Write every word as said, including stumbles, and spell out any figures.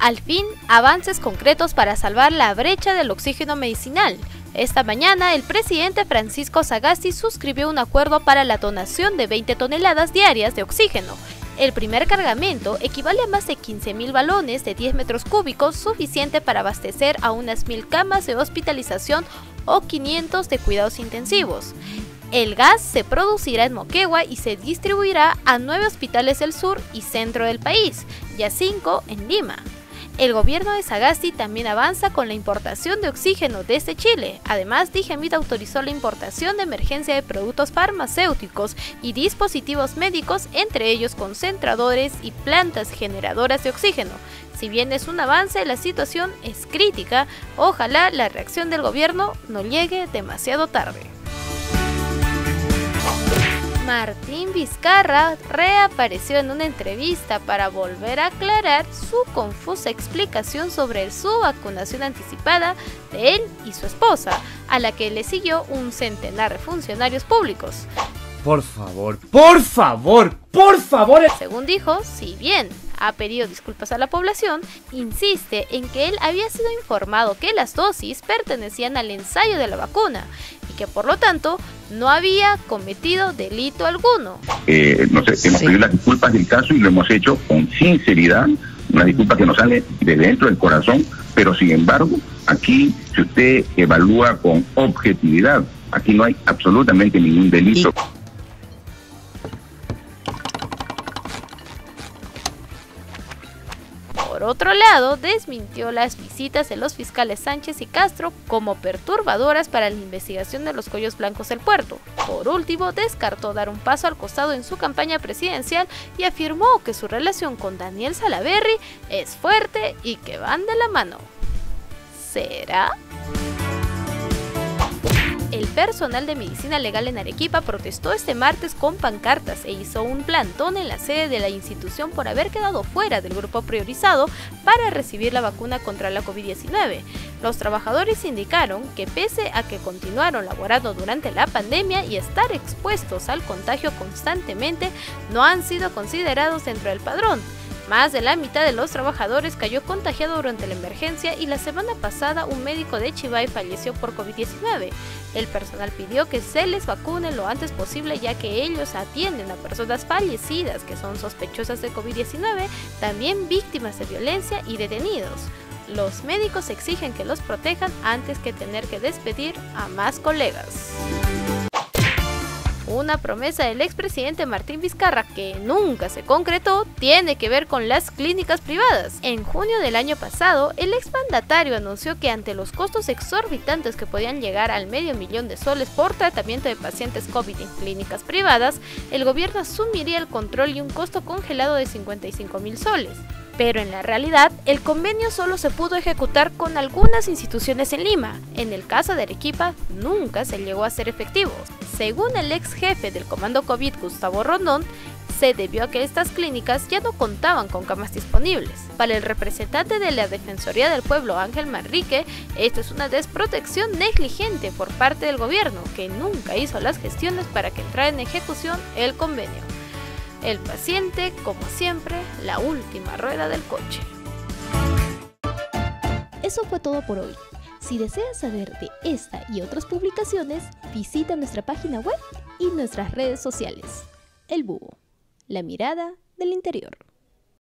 Al fin, avances concretos para salvar la brecha del oxígeno medicinal. Esta mañana, el presidente Francisco Sagasti suscribió un acuerdo para la donación de veinte toneladas diarias de oxígeno. El primer cargamento equivale a más de quince mil balones de diez metros cúbicos, suficiente para abastecer a unas mil camas de hospitalización o quinientas de cuidados intensivos. El gas se producirá en Moquegua y se distribuirá a nueve hospitales del sur y centro del país, y a cinco en Lima. El gobierno de Sagasti también avanza con la importación de oxígeno desde Chile. Además, DIGEMID autorizó la importación de emergencia de productos farmacéuticos y dispositivos médicos, entre ellos concentradores y plantas generadoras de oxígeno. Si bien es un avance, la situación es crítica. Ojalá la reacción del gobierno no llegue demasiado tarde. Martín Vizcarra reapareció en una entrevista para volver a aclarar su confusa explicación sobre su vacunación anticipada de él y su esposa, a la que le siguió un centenar de funcionarios públicos. Por favor, por favor, por favor. Según dijo, si bien ha pedido disculpas a la población, insiste en que él había sido informado que las dosis pertenecían al ensayo de la vacuna y que por lo tanto no había cometido delito alguno. Eh, no sé, hemos sí. pedido las disculpas del caso y lo hemos hecho con sinceridad, una disculpa que nos sale de dentro del corazón, pero sin embargo, aquí si usted evalúa con objetividad, aquí no hay absolutamente ningún delito. Sí. Por otro lado, desmintió las visitas de los fiscales Sánchez y Castro como perturbadoras para la investigación de los cuellos blancos del puerto. Por último, descartó dar un paso al costado en su campaña presidencial y afirmó que su relación con Daniel Salaverry es fuerte y que van de la mano. ¿Será? El personal de Medicina Legal en Arequipa protestó este martes con pancartas e hizo un plantón en la sede de la institución por haber quedado fuera del grupo priorizado para recibir la vacuna contra la COVID diecinueve. Los trabajadores indicaron que pese a que continuaron laborando durante la pandemia y estar expuestos al contagio constantemente, no han sido considerados dentro del padrón. Más de la mitad de los trabajadores cayó contagiado durante la emergencia y la semana pasada un médico de Chivay falleció por COVID diecinueve. El personal pidió que se les vacune lo antes posible, ya que ellos atienden a personas fallecidas que son sospechosas de COVID diecinueve, también víctimas de violencia y detenidos. Los médicos exigen que los protejan antes que tener que despedir a más colegas. Una promesa del expresidente Martín Vizcarra que nunca se concretó tiene que ver con las clínicas privadas. En junio del año pasado, el exmandatario anunció que ante los costos exorbitantes que podían llegar al medio millón de soles por tratamiento de pacientes COVID en clínicas privadas, el gobierno asumiría el control y un costo congelado de cincuenta y cinco mil soles. Pero en la realidad, el convenio solo se pudo ejecutar con algunas instituciones en Lima. En el caso de Arequipa, nunca se llegó a hacer efectivo. Según el ex jefe del comando COVID, Gustavo Rondón, se debió a que estas clínicas ya no contaban con camas disponibles. Para el representante de la Defensoría del Pueblo, Ángel Manrique, esto es una desprotección negligente por parte del gobierno, que nunca hizo las gestiones para que entrara en ejecución el convenio. El paciente, como siempre, la última rueda del coche. Eso fue todo por hoy. Si deseas saber de esta y otras publicaciones, visita nuestra página web y nuestras redes sociales. El Búho, la mirada del interior.